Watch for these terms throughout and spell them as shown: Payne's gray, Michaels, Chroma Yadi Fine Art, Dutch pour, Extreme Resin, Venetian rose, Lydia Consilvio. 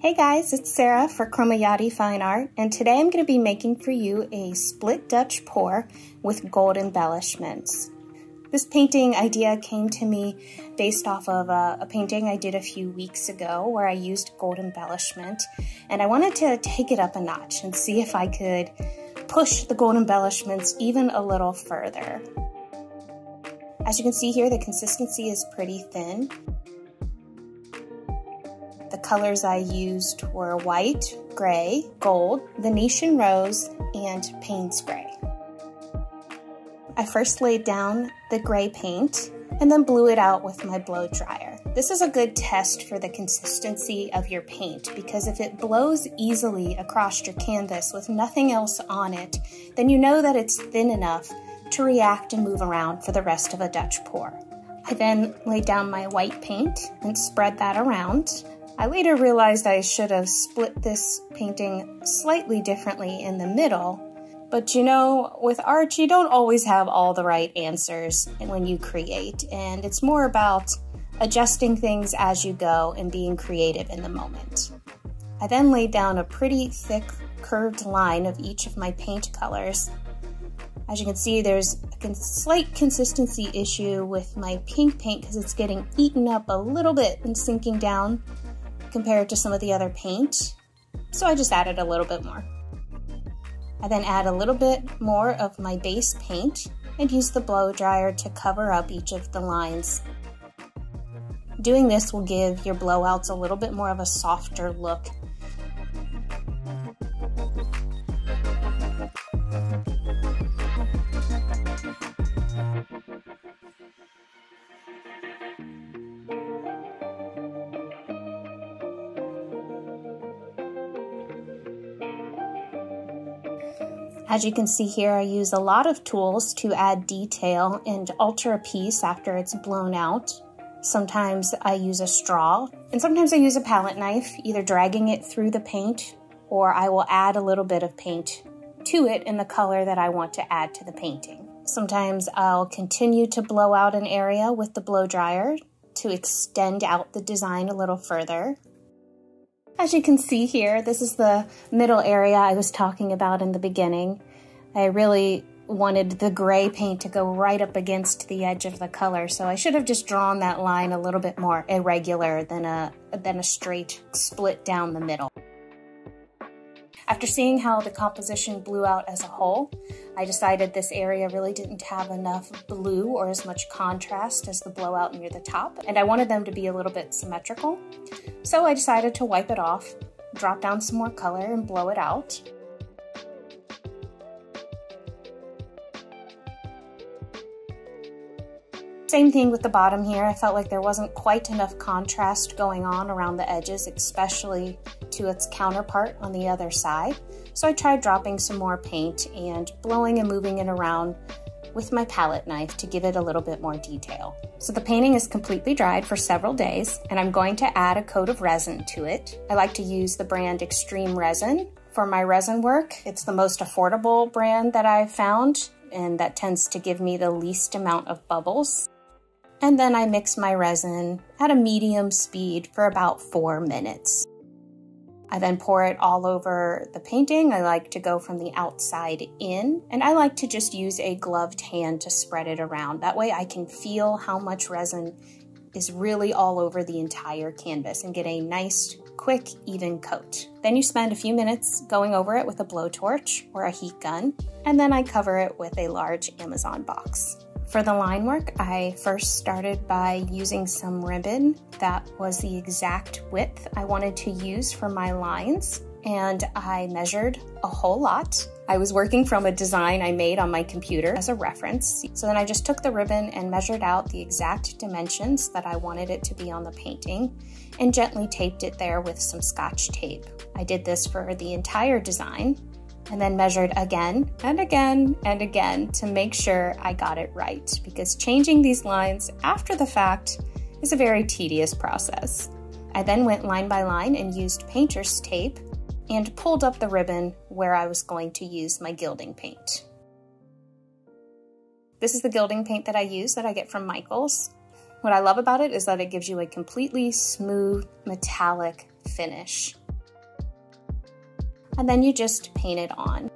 Hey guys, it's Sarah for Chroma Yadi Fine Art, and today I'm going to be making for you a split Dutch pour with gold embellishments. This painting idea came to me based off of a painting I did a few weeks ago where I used gold embellishment, and I wanted to take it up a notch and see if I could push the gold embellishments even a little further. As you can see here, the consistency is pretty thin. The colors I used were white, gray, gold, Venetian rose, and Payne's gray. I first laid down the gray paint and then blew it out with my blow dryer. This is a good test for the consistency of your paint, because if it blows easily across your canvas with nothing else on it, then you know that it's thin enough to react and move around for the rest of a Dutch pour. I then laid down my white paint and spread that around. I later realized I should have split this painting slightly differently in the middle, but you know, with art, you don't always have all the right answers when you create, and it's more about adjusting things as you go and being creative in the moment. I then laid down a pretty thick curved line of each of my paint colors. As you can see, there's a slight consistency issue with my pink paint because it's getting eaten up a little bit and sinking down compared to some of the other paint, so I just added a little bit more. I then add a little bit more of my base paint and use the blow dryer to cover up each of the lines. Doing this will give your blowouts a little bit more of a softer look. As you can see here, I use a lot of tools to add detail and alter a piece after it's blown out. Sometimes I use a straw, and sometimes I use a palette knife, either dragging it through the paint, or I will add a little bit of paint to it in the color that I want to add to the painting. Sometimes I'll continue to blow out an area with the blow dryer to extend out the design a little further. As you can see here, this is the middle area I was talking about in the beginning. I really wanted the gray paint to go right up against the edge of the color, so I should have just drawn that line a little bit more irregular than a straight split down the middle. After seeing how the composition blew out as a whole, I decided this area really didn't have enough blue or as much contrast as the blowout near the top, and I wanted them to be a little bit symmetrical. So I decided to wipe it off, drop down some more color, and blow it out. Same thing with the bottom here. I felt like there wasn't quite enough contrast going on around the edges, especially to its counterpart on the other side. So I tried dropping some more paint and blowing and moving it around with my palette knife to give it a little bit more detail. So the painting is completely dried for several days, and I'm going to add a coat of resin to it. I like to use the brand Extreme Resin for my resin work. It's the most affordable brand that I've found, and that tends to give me the least amount of bubbles. And then I mix my resin at a medium speed for about 4 minutes. I then pour it all over the painting. I like to go from the outside in, and I like to just use a gloved hand to spread it around. That way I can feel how much resin is really all over the entire canvas and get a nice, quick, even coat. Then you spend a few minutes going over it with a blowtorch or a heat gun, and then I cover it with a large Amazon box. For the line work, I first started by using some ribbon that was the exact width I wanted to use for my lines, and I measured a whole lot. I was working from a design I made on my computer as a reference, so then I just took the ribbon and measured out the exact dimensions that I wanted it to be on the painting and gently taped it there with some Scotch tape. I did this for the entire design, and then measured again and again and again to make sure I got it right, because changing these lines after the fact is a very tedious process. I then went line by line and used painter's tape and pulled up the ribbon where I was going to use my gilding paint. This is the gilding paint that I use that I get from Michaels. What I love about it is that it gives you a completely smooth metallic finish. and then you just paint it on.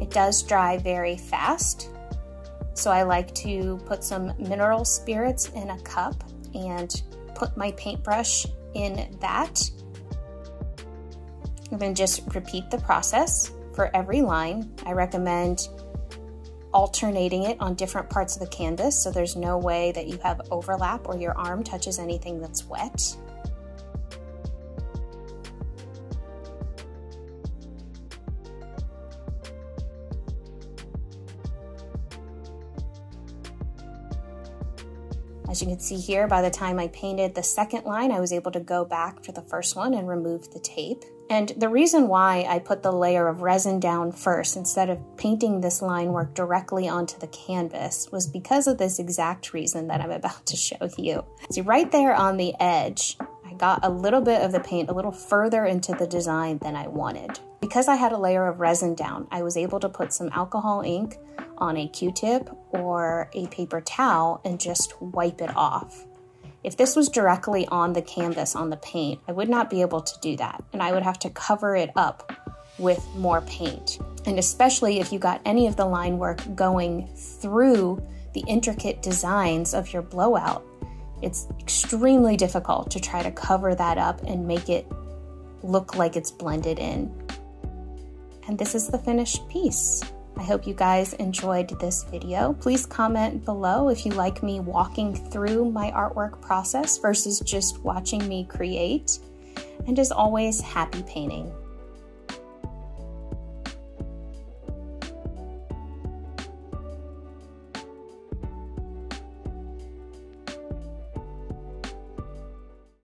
It does dry very fast, so I like to put some mineral spirits in a cup and put my paintbrush in that. I'm going to just repeat the process for every line. I recommend alternating it on different parts of the canvas so there's no way that you have overlap or your arm touches anything that's wet. As you can see here, by the time I painted the second line, I was able to go back to the first one and remove the tape. And the reason why I put the layer of resin down first instead of painting this line work directly onto the canvas was because of this exact reason that I'm about to show you. See, right there on the edge, I got a little bit of the paint a little further into the design than I wanted. Because I had a layer of resin down, I was able to put some alcohol ink on a Q-tip or a paper towel and just wipe it off. If this was directly on the canvas, on the paint, I would not be able to do that, and I would have to cover it up with more paint. And especially if you got any of the line work going through the intricate designs of your blowout, it's extremely difficult to try to cover that up and make it look like it's blended in. And this is the finished piece. I hope you guys enjoyed this video. Please comment below if you like me walking through my artwork process versus just watching me create. And as always, happy painting.